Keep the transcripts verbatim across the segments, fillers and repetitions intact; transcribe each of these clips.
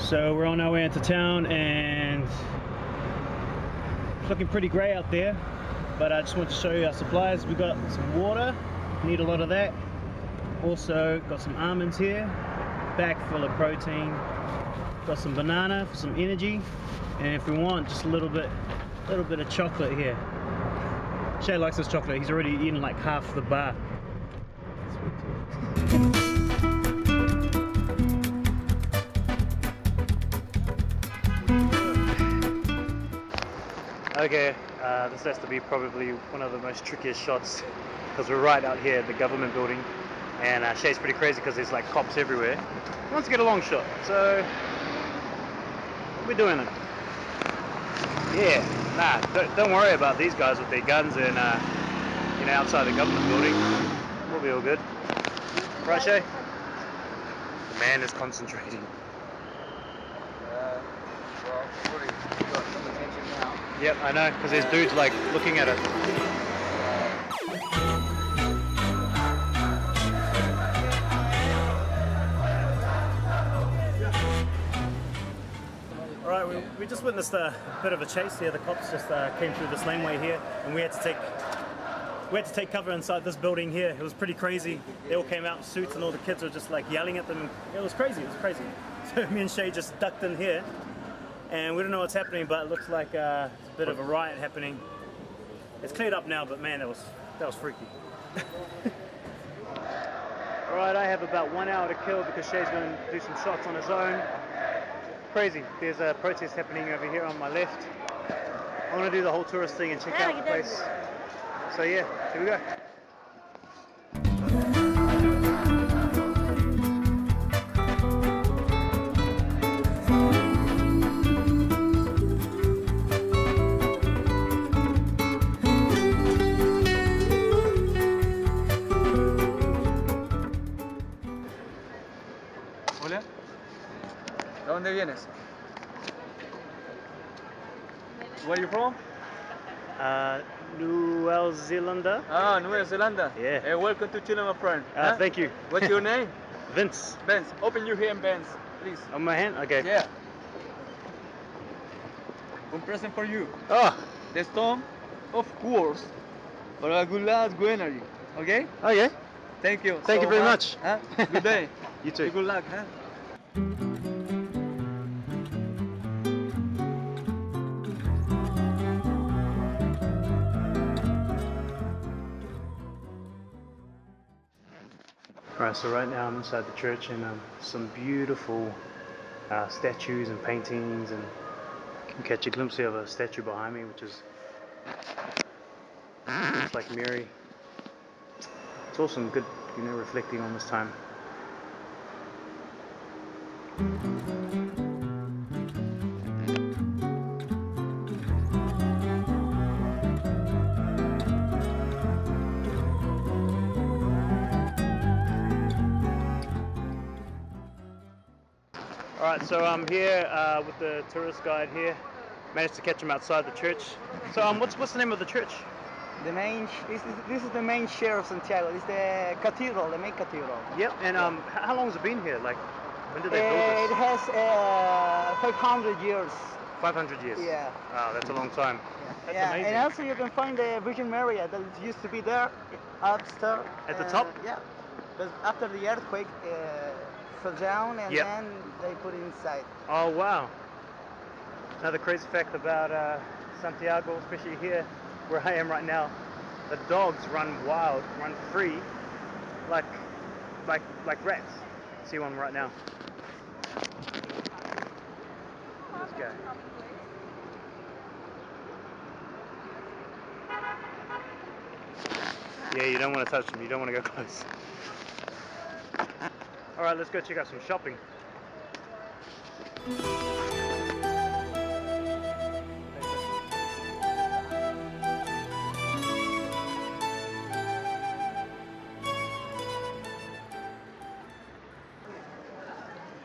So we're on our way into town and it's looking pretty grey out there, but I just want to show you our supplies. We've got some water, need a lot of that. Also got some almonds here, bag full of protein. Got some banana for some energy, and if we want, just a little bit, little bit of chocolate here. Shae likes this chocolate. He's already eaten like half the bar. Okay, uh, this has to be probably one of the most trickiest shots because we're right out here at the government building, and uh, Shae's pretty crazy because there's like cops everywhere. He wants to get a long shot, so we're doing it. Yeah, nah, don't, don't worry about these guys with their guns and uh, you know, outside the government building. We'll be all good. Right, Shae? The man is concentrating. Uh, well, sorry, we've got some attention now. Yep, I know, because there's dudes like looking at us. Alright, we, we just witnessed a bit of a chase here. The cops just uh, came through this laneway here, and we had to take we had to take cover inside this building here. It was pretty crazy. They all came out in suits and all the kids were just like yelling at them. It was crazy, it was crazy. So me and Shae just ducked in here, and we don't know what's happening, but it looks like uh, it's a bit of a riot happening. It's cleared up now, but man, that was, that was freaky. Alright, I have about one hour to kill because Shae's going to do some shots on his own. Crazy. There's a protest happening over here on my left. I want to do the whole tourist thing and check out the place. So yeah, here we go. ¿Dónde vienes? Where are you from? Uh, New Zealand. Ah, New Zealand. Yeah. Hey, welcome to Chile, my friend. Uh, huh? Thank you. What's your name? Vince. Vince. Open your hand, Vince, please. On my hand? Okay. Yeah. One present for you. Oh. The stone, of course, for a good luck, good energy. Okay? Oh, yeah. Thank you. Thank so you very much. much. Huh? Good day. You too. Good luck, huh? Alright, so right now I'm inside the church, and um, some beautiful uh, statues and paintings, and you can catch a glimpse of a statue behind me which is like Mary. It's awesome, good, you know, reflecting on this time. Alright, so I'm here uh, with the tourist guide here. Managed to catch him outside the church. So um, what's what's the name of the church? The main, this is, this is the main share of Santiago. It's the cathedral, the main cathedral. Yep, and um, how long has it been here? Like, when did they build this? It has uh, five hundred years. five hundred years? Yeah. Wow, that's a long time. Yeah. That's yeah. amazing. And also you can find the Virgin Mary that used to be there, upstairs. At the uh, top? Yeah, but after the earthquake, uh, down and yep. then they put it inside. Oh wow. Another crazy fact about uh, Santiago, especially here where I am right now, the dogs run wild, run free, like like like rats. See one right now. Let's go. Yeah, you don't want to touch them, you don't want to go close. Alright, let's go check out some shopping.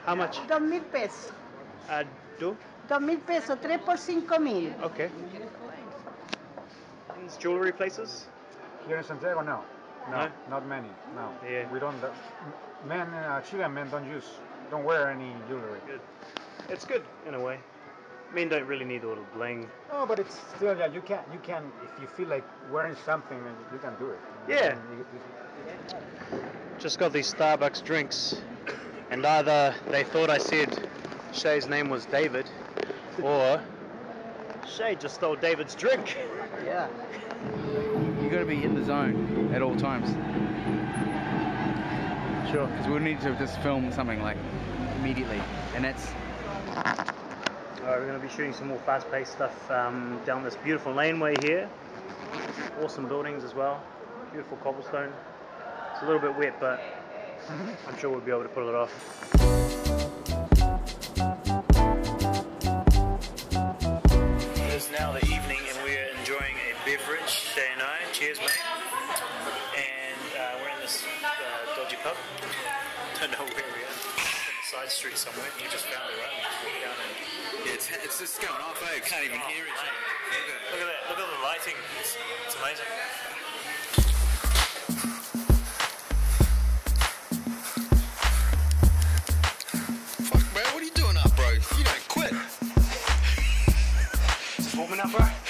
How much? Dos mil pesos. Uh, do? Dos mil pesos, tres por cinco mil. Okay. These jewelry places? Here in Santiago, no. No, no? Not many, no. Yeah. We don't, men, uh, Chilean men don't use, don't wear any jewelry. Good. It's good, in a way. Men don't really need all the bling. No, but it's still, yeah, you can, you can, if you feel like wearing something, you can do it. Yeah. Just got these Starbucks drinks, and either they thought I said Shae's name was David, or Shae just stole David's drink. Yeah. You got to be in the zone at all times. Sure. Because we'll need to just film something like immediately, and that's. Alright, we're going to be shooting some more fast-paced stuff um, down this beautiful laneway here. Awesome buildings as well. Beautiful cobblestone. It's a little bit wet, but I'm sure we'll be able to pull it off. It is now the evening and we're enjoying a beverage, Shae and I. Cheers, mate. And uh, we're in this uh, dodgy pub. Don't know where we are. Side street somewhere. You just found it, right? Just down and yeah, it's, it's just going off, eh? You can't even oh, hear it. Right. Look at that. Look at the lighting. It's, it's amazing. Fuck, bro. What are you doing up, bro? You don't quit. Just warming up, bro.